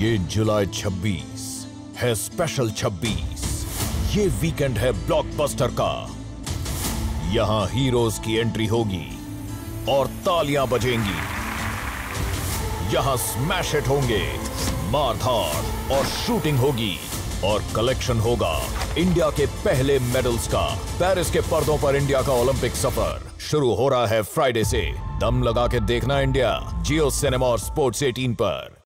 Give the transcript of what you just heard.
ये जुलाई 26 है स्पेशल 26। ये वीकेंड है ब्लॉकबस्टर का। यहां हीरोज की एंट्री होगी और तालियां बजेंगी। यहां स्मैश हिट होंगे, मारधाड़ और शूटिंग होगी और कलेक्शन होगा इंडिया के पहले मेडल्स का। पेरिस के पर्दों पर इंडिया का ओलंपिक सफर शुरू हो रहा है फ्राइडे से। दम लगा के देखना इंडिया, जियो सिनेमा और स्पोर्ट्स 18 पर।